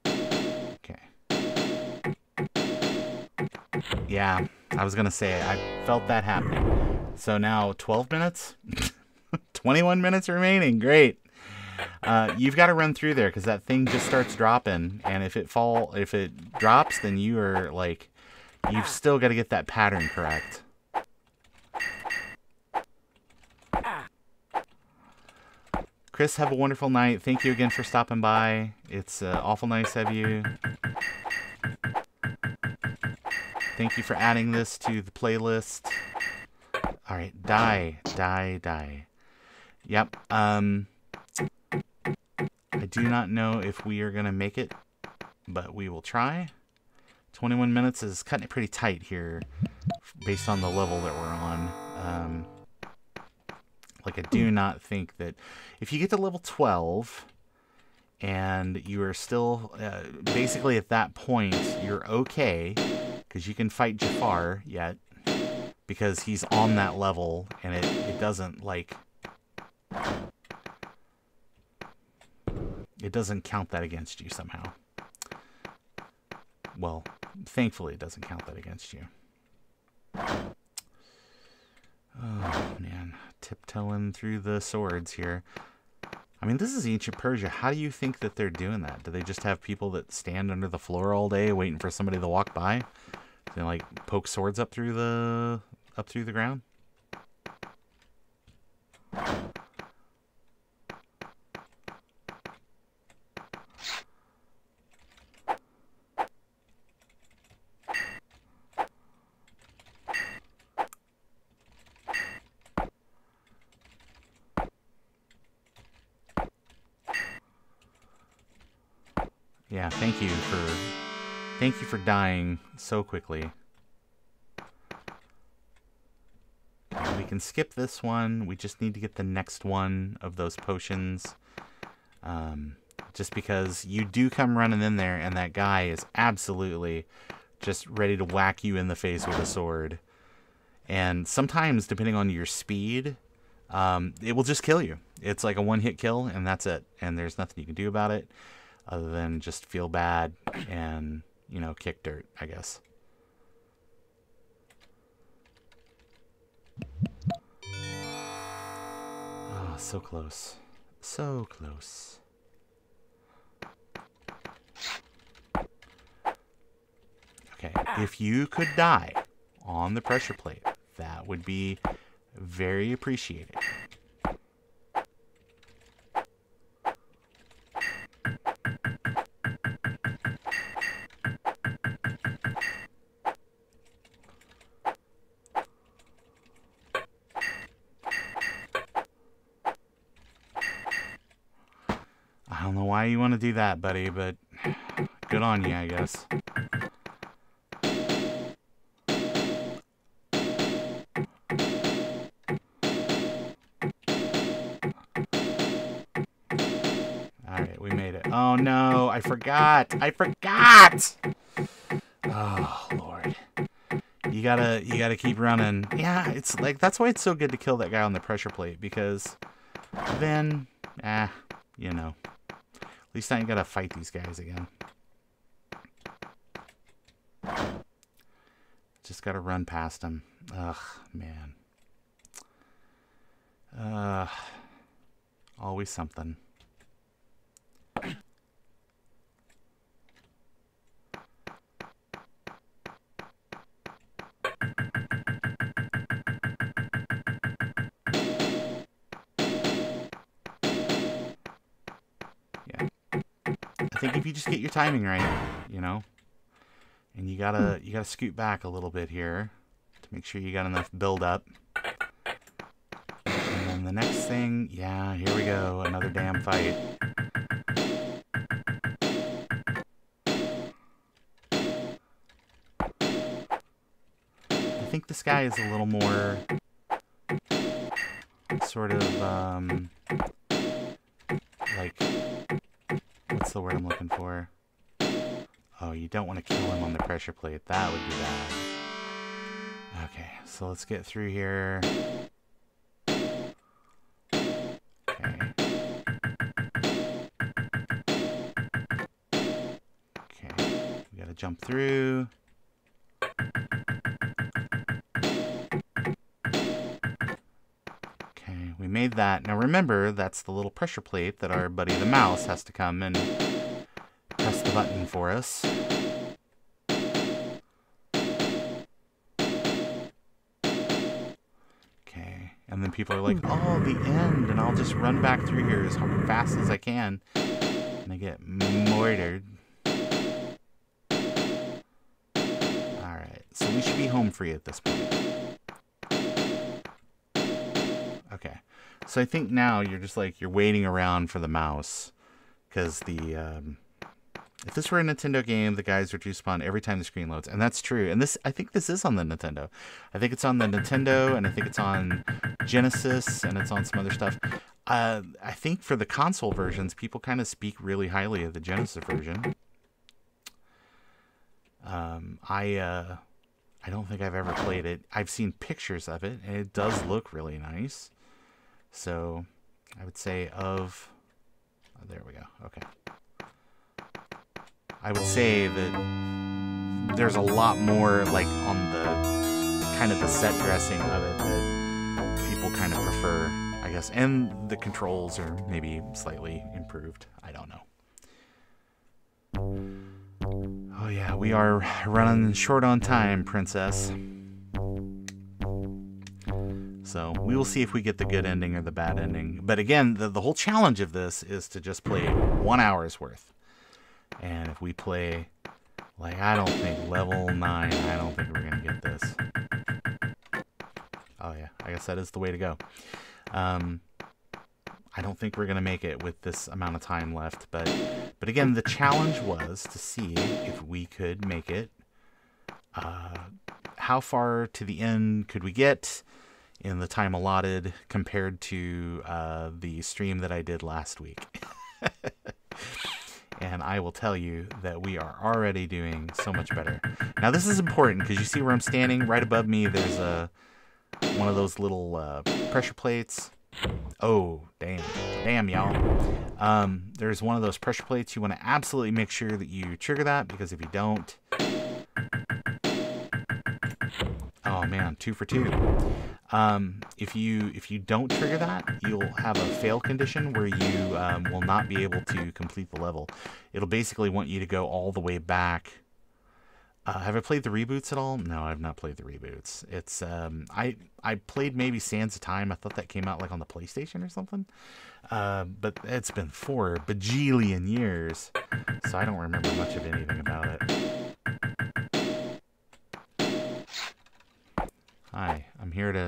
Okay. Yeah, I was going to say, I felt that happening. So now twelve minutes? twenty-one minutes remaining. Great. Uh, you've got to run through there because that thing just starts dropping. And if it fall, if it drops, then you are like, you've still got to get that pattern correct. Chris, have a wonderful night. Thank you again for stopping by. It's uh, awful nice of you. Thank you for adding this to the playlist. All right, die, die, die. Yep. Um, I do not know if we are going to make it, but we will try. twenty-one minutes is cutting it pretty tight here based on the level that we're on. Um, Like, I do not think that if you get to level twelve and you are still uh, basically at that point, you're okay because you can fight Jafar yet because he's on that level and it, it doesn't like, it doesn't count that against you somehow. Well, thankfully it doesn't count that against you. Oh, man. Tiptoeing through the swords here. I mean, this is ancient Persia. How do you think that they're doing that? Do they just have people that stand under the floor all day waiting for somebody to walk by? Do they, like, poke swords up through the, up through the ground? Yeah, thank you for thank you for dying so quickly. We can skip this one. We just need to get the next one of those potions. Um, just because you do come running in there, and that guy is absolutely just ready to whack you in the face with a sword. And sometimes, depending on your speed, um, it will just kill you. It's like a one-hit kill, and that's it. And there's nothing you can do about it. Other than just feel bad and, you know, kick dirt, I guess. Oh, so close. So close. Okay, if you could die on the pressure plate, that would be very appreciated. I don't know why you want to do that, buddy, but good on you, I guess. Oh no, I forgot. I forgot. Oh Lord. You gotta you gotta keep running. Yeah, it's like that's why it's so good to kill that guy on the pressure plate, because then ah, eh, you know. At least I ain't gotta fight these guys again. Just gotta run past them. Ugh, man. Uh always something. I think if you just get your timing right, you know, and you gotta you gotta scoot back a little bit here to make sure you got enough build up. And then the next thing, yeah, here we go, another damn fight. I think this guy is a little more sort of um, like. That's the word I'm looking for. Oh, you don't want to kill him on the pressure plate. That would be bad. Okay, so let's get through here. Okay. Okay, we gotta jump through. Made that. Now remember, that's the little pressure plate that our buddy the mouse has to come and press the button for us. Okay, and then people are like, oh, the end, and I'll just run back through here as fast as I can. And I get mortared. Alright, so we should be home free at this point. Okay. So I think now you're just like, you're waiting around for the mouse. Because the, um, if this were a Nintendo game, the guys would respawn every time the screen loads. And that's true. And this, I think this is on the Nintendo. I think it's on the Nintendo, and I think it's on Genesis, and it's on some other stuff. Uh, I think for the console versions, people kind of speak really highly of the Genesis version. Um, I, uh, I don't think I've ever played it. I've seen pictures of it, and it does look really nice. So, I would say of... Oh, there we go. Okay. I would say that there's a lot more, like, on the... kind of the set dressing of it that people kind of prefer, I guess. And the controls are maybe slightly improved. I don't know. Oh yeah, we are running short on time, princess. So we will see if we get the good ending or the bad ending. But again, the, the whole challenge of this is to just play one hour's worth. And if we play, like, I don't think level nine, I don't think we're going to get this. Oh yeah, I guess that is the way to go. Um... I don't think we're going to make it with this amount of time left, but but again, the challenge was to see if we could make it. Uh, how far to the end could we get in the time allotted compared to uh, the stream that I did last week? And I will tell you that we are already doing so much better. Now, this is important because you see where I'm standing? Right above me, there's a, one of those little uh, pressure plates. Oh, damn. Damn, y'all. Um, there's one of those pressure plates. You want to absolutely make sure that you trigger that, because if you don't... Oh, man. Two for two. Um, if you if you don't trigger that, you'll have a fail condition where you um, will not be able to complete the level. It'll basically want you to go all the way back Uh, have I played the reboots at all? No, I've not played the reboots. It's um, I I played maybe Sands of Time. I thought that came out like on the PlayStation or something. Uh, but it's been four bajillion years, so I don't remember much of anything about it. Hi, I'm here to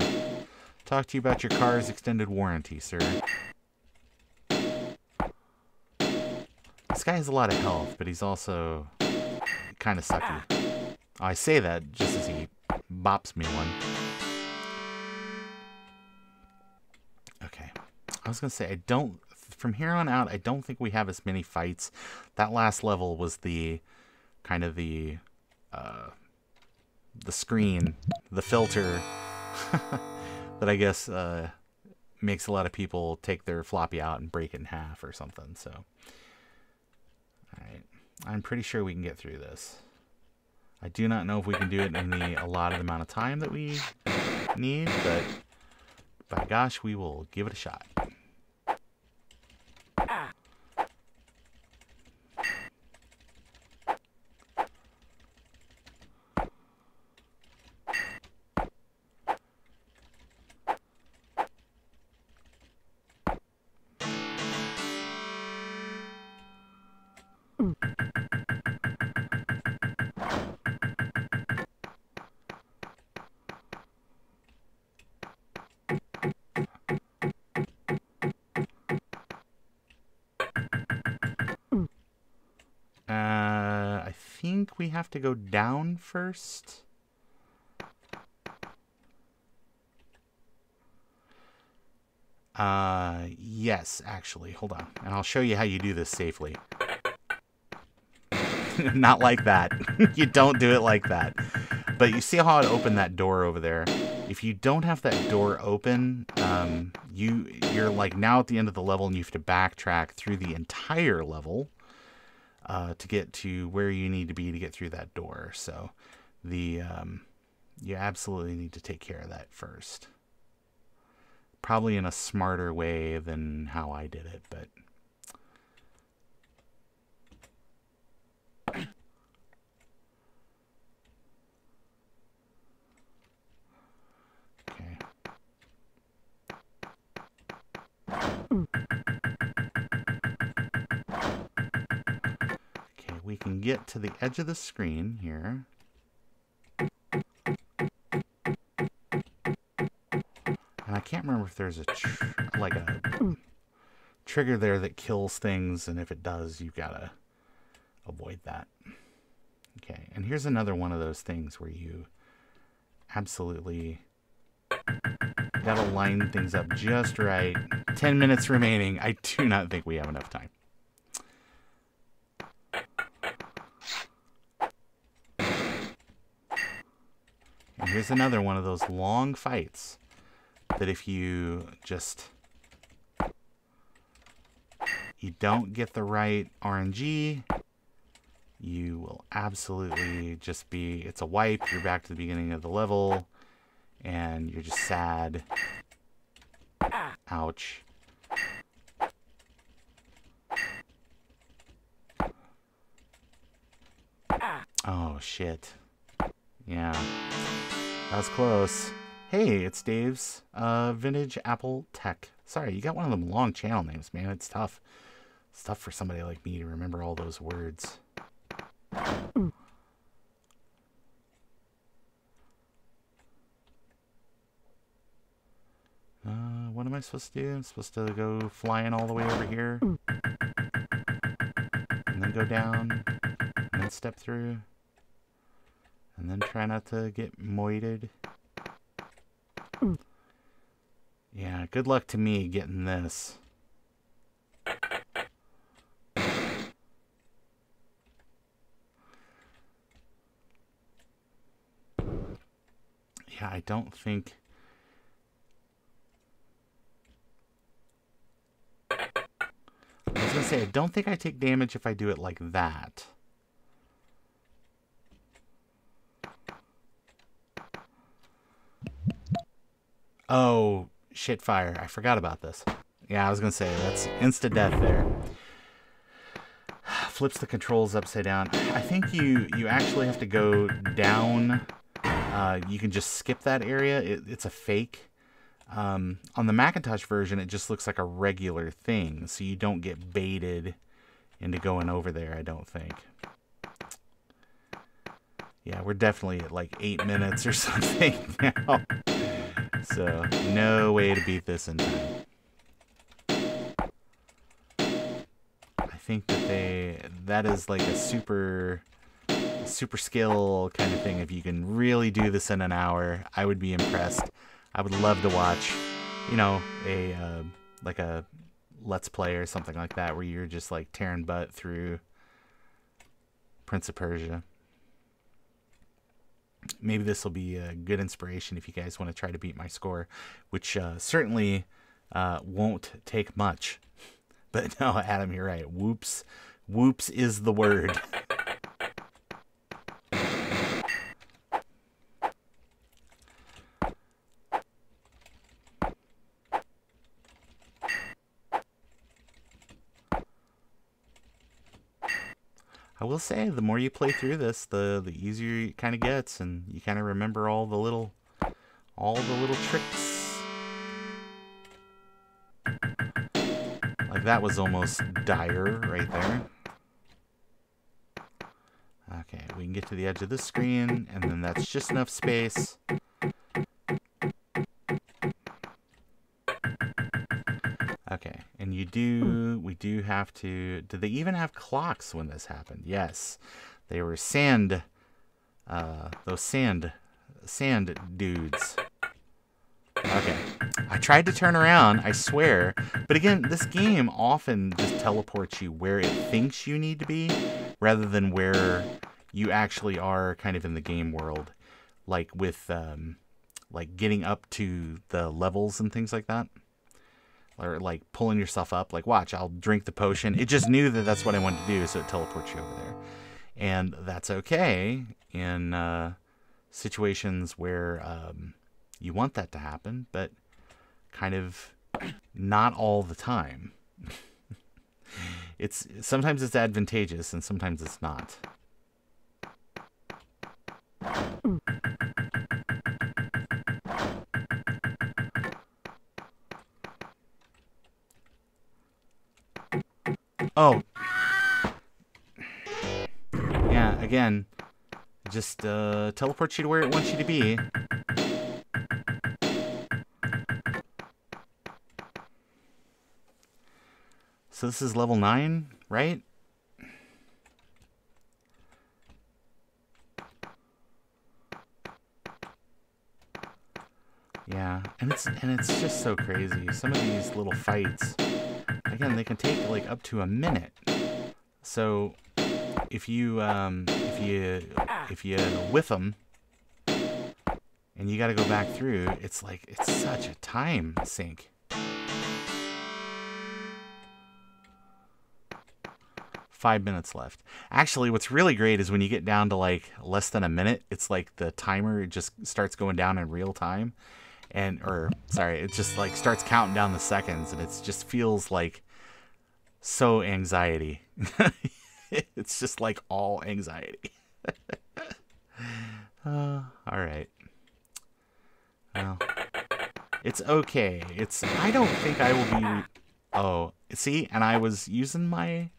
talk to you about your car's extended warranty, sir. This guy has a lot of health, but he's also kind of sucky. Oh, I say that just as he bops me one. Okay. I was going to say, I don't... From here on out, I don't think we have as many fights. That last level was the... Kind of the... Uh, the screen. The filter. That I guess uh, makes a lot of people take their floppy out and break it in half or something. So, alright. I'm pretty sure we can get through this. I do not know if we can do it in the allotted amount of time that we need, but by gosh, we will give it a shot. We have to go down first. Uh, yes, actually. Hold on. And I'll show you how you do this safely. Not like that. You don't do it like that. But you see how it opened that door over there? If you don't have that door open, um, you, you're like now at the end of the level and you have to backtrack through the entire level. Uh, to get to where you need to be to get through that door. So the um, you absolutely need to take care of that first. Probably in a smarter way than how I did it, but... We can get to the edge of the screen here. And I can't remember if there's a tr like a trigger there that kills things, and if it does, you gotta avoid that. Okay, and here's another one of those things where you absolutely gotta line things up just right. Ten minutes remaining. I do not think we have enough time. And here's another one of those long fights that if you just, you don't get the right R N G, you will absolutely just be, it's a wipe, you're back to the beginning of the level, and you're just sad. Ouch. Oh, shit. Yeah. That was close. Hey, it's Dave's uh, Vintage Apple Tech. Sorry, you got one of them long channel names, man. It's tough. It's tough for somebody like me to remember all those words. Mm. Uh, what am I supposed to do? I'm supposed to go flying all the way over here. Mm. And then go down. And then step through. And then try not to get moited. Mm. Yeah, good luck to me getting this. Yeah, I don't think... I was gonna say, I don't think I take damage if I do it like that. Oh, shit fire. I forgot about this. Yeah, I was going to say, that's insta-death there. flips the controls upside down. I think you, you actually have to go down. Uh, you can just skip that area. It, it's a fake. Um, on the Macintosh version, it just looks like a regular thing, so you don't get baited into going over there, I don't think. Yeah, we're definitely at like eight minutes or something now. So, no way to beat this in time. I think that they... That is like a super... super skill kind of thing. If you can really do this in an hour, I would be impressed. I would love to watch, you know, a... Uh, like a Let's Play or something like that, where you're just like tearing butt through Prince of Persia. Maybe this will be a good inspiration if you guys want to try to beat my score, which uh, certainly uh, won't take much. But no, Adam, you're right. Whoops. Whoops is the word. I will say, the more you play through this, the the easier it kind of gets, and you kind of remember all the little, all the little tricks. Like that was almost dire right there. Okay, we can get to the edge of this screen, and then that's just enough space. Okay, and you do, we do have to, did they even have clocks when this happened? Yes, they were sand, uh, those sand, sand dudes. Okay, I tried to turn around, I swear, but again, this game often just teleports you where it thinks you need to be, rather than where you actually are kind of in the game world, like with, um, like getting up to the levels and things like that. Or like pulling yourself up, like, watch, I'll drink the potion. It just knew that that's what I wanted to do, so it teleports you over there. And that's okay in uh, situations where um, you want that to happen, but kind of not all the time. It's sometimes it's advantageous, and sometimes it's not. Oh, yeah, again, just uh, teleport you to where it wants you to be. So this is level nine, right? Yeah, and it's, and it's just so crazy. Some of these little fights... Again, they can take like up to a minute. So if you um, if you if you whiff them and you got to go back through, it's like it's such a time sink. Five minutes left. Actually, what's really great is when you get down to like less than a minute, it's like the timer just starts going down in real time. And, or, sorry, it just, like, starts counting down the seconds, and it just feels like so anxiety. It's just, like, all anxiety. uh, all right. Well, it's okay. It's, I don't think I will be... Oh, see? And I was using my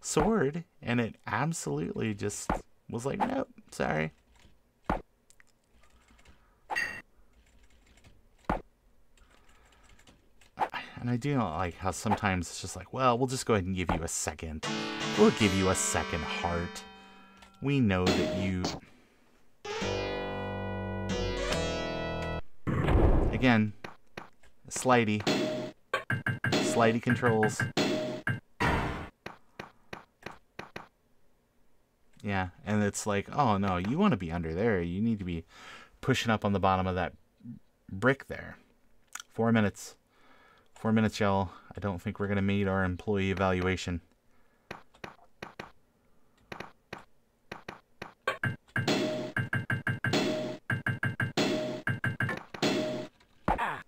sword, and it absolutely just was like, nope, sorry. And I do not like how sometimes it's just like, well, we'll just go ahead and give you a second. We'll give you a second heart. We know that you... Again, slidey. Slidey controls. Yeah, and it's like, oh no, you want to be under there. You need to be pushing up on the bottom of that brick there. Four minutes. Four minutes, y'all. I don't think we're going to meet our employee evaluation. Ah.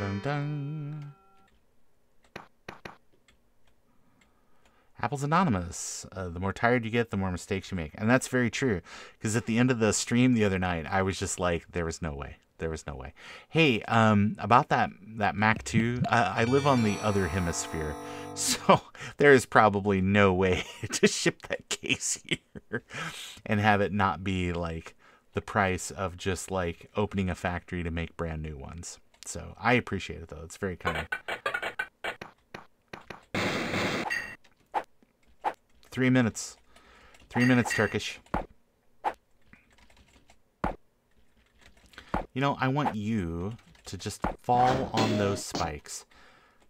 dun, dun. Apple's anonymous. Uh, the more tired you get, the more mistakes you make. And that's very true. Because at the end of the stream the other night, I was just like, there was no way. There was no way. Hey, um, about that, that Mac two, uh, I live on the other hemisphere. So there is probably no way to ship that case here and have it not be like the price of just like opening a factory to make brand new ones. So I appreciate it though. It's very kind. Three minutes. Three minutes, Turkish. You know, I want you to just fall on those spikes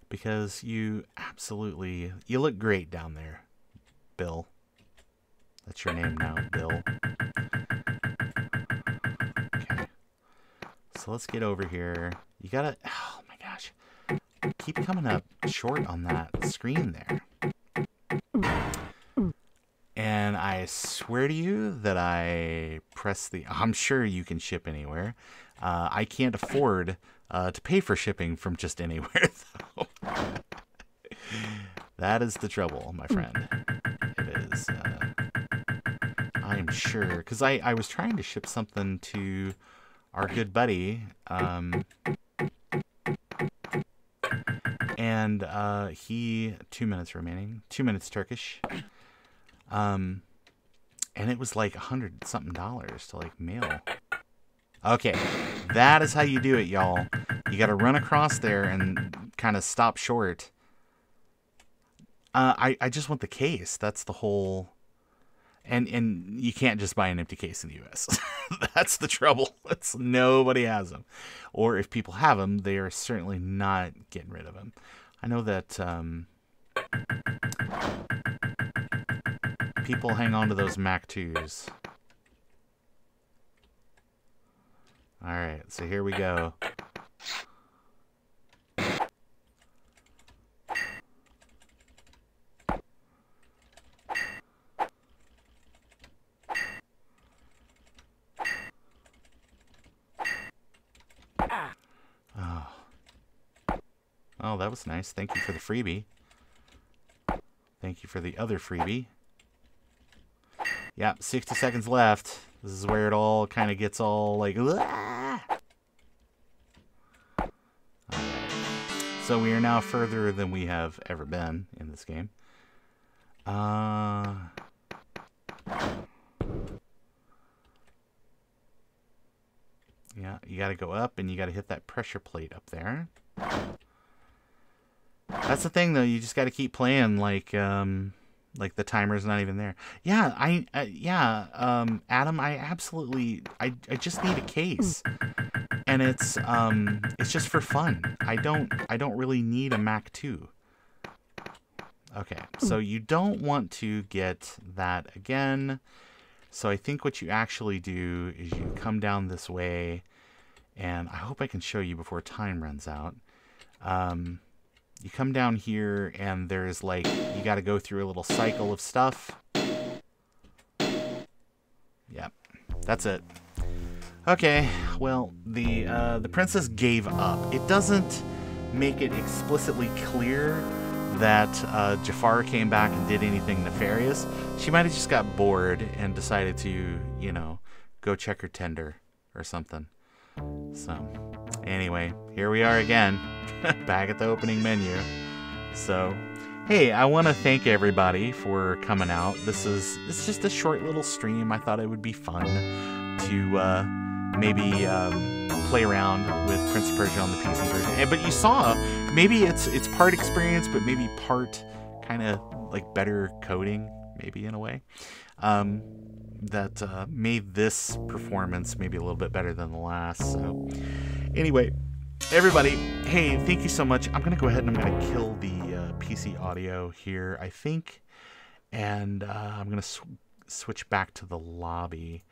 because you absolutely, you look great down there, Bill. That's your name now, Bill. Okay. So let's get over here. You gotta, oh my gosh. Keep coming up short on that screen there. And I swear to you that I press the... I'm sure you can ship anywhere. Uh, I can't afford uh, to pay for shipping from just anywhere, though. That is the trouble, my friend. It is. Uh, I'm sure. Because I, I was trying to ship something to our good buddy. Um, and uh, he... Two minutes remaining. Two minutes Turkish. Um, and it was like a hundred something dollars to like mail. Okay. That is how you do it, y'all. You got to run across there and kind of stop short. Uh, I, I just want the case. That's the whole, and, and you can't just buy an empty case in the U S That's the trouble. It's nobody has them. Or if people have them, they are certainly not getting rid of them. I know that, um, people hang on to those Mac twos. Alright, so here we go. Oh. Oh, that was nice. Thank you for the freebie. Thank you for the other freebie. Yep, sixty seconds left. This is where it all kind of gets all like... Right. So we are now further than we have ever been in this game. Uh, yeah, you got to go up and you got to hit that pressure plate up there. That's the thing, though. You just got to keep playing like... Um, Like the timer's not even there. Yeah, I uh, yeah, um Adam, I absolutely I I just need a case. And it's um it's just for fun. I don't I don't really need a Mac two. Okay. So you don't want to get that again. So I think what you actually do is you come down this way, and I hope I can show you before time runs out. Um You come down here, and there's, like, you got to go through a little cycle of stuff. Yep. That's it. Okay. Well, the, uh, the princess gave up. It doesn't make it explicitly clear that uh, Jafar came back and did anything nefarious. She might have just got bored and decided to, you know, go check her Tinder or something. So... Anyway, here we are again, back at the opening menu. So, hey, I want to thank everybody for coming out. This is it's just a short little stream. I thought it would be fun to uh, maybe um, play around with Prince of Persia on the P C version. But you saw, maybe it's it's part experience, but maybe part kind of like better coding, maybe in a way. Um, that uh, made this performance maybe a little bit better than the last. So anyway, everybody, hey, thank you so much. I'm going to go ahead and I'm going to kill the uh, P C audio here, I think. And uh, I'm going to sw switch back to the lobby.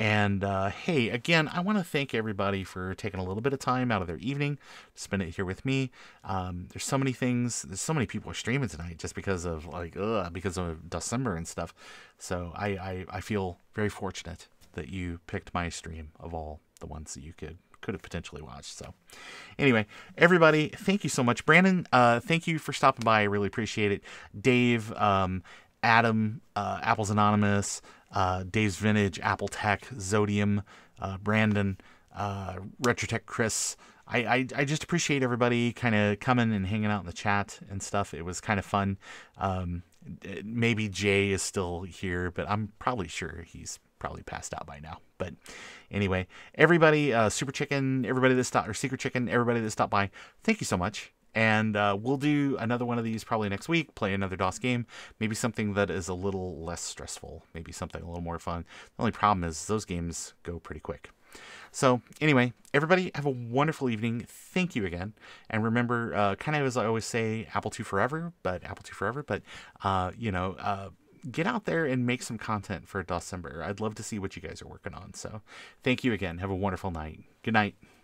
And uh, hey, again, I want to thank everybody for taking a little bit of time out of their evening to spend it here with me. Um, there's so many things, there's so many people are streaming tonight just because of like, ugh, because of DOScember and stuff. So I, I, I feel very fortunate that you picked my stream of all the ones that you could could have potentially watched. So anyway, everybody, thank you so much. Brandon, uh, thank you for stopping by. I really appreciate it. Dave, um, Adam, uh, Apple's Anonymous, uh, Dave's Vintage, Apple Tech, Zodium, uh, Brandon, uh, RetroTech Chris. I, I, I just appreciate everybody kind of coming and hanging out in the chat and stuff. It was kind of fun. Um, maybe Jay is still here, but I'm probably sure he's probably passed out by now. But anyway, everybody, uh, Super Chicken, everybody that stopped, or Secret Chicken, everybody that stopped by, thank you so much. And uh, we'll do another one of these probably next week, play another DOS game, maybe something that is a little less stressful, maybe something a little more fun. The only problem is those games go pretty quick. So anyway, everybody have a wonderful evening. Thank you again. And remember, uh, kind of as I always say, Apple two forever, but Apple two forever, but, uh, you know, uh, get out there and make some content for DOScember. I'd love to see what you guys are working on. So thank you again. Have a wonderful night. Good night.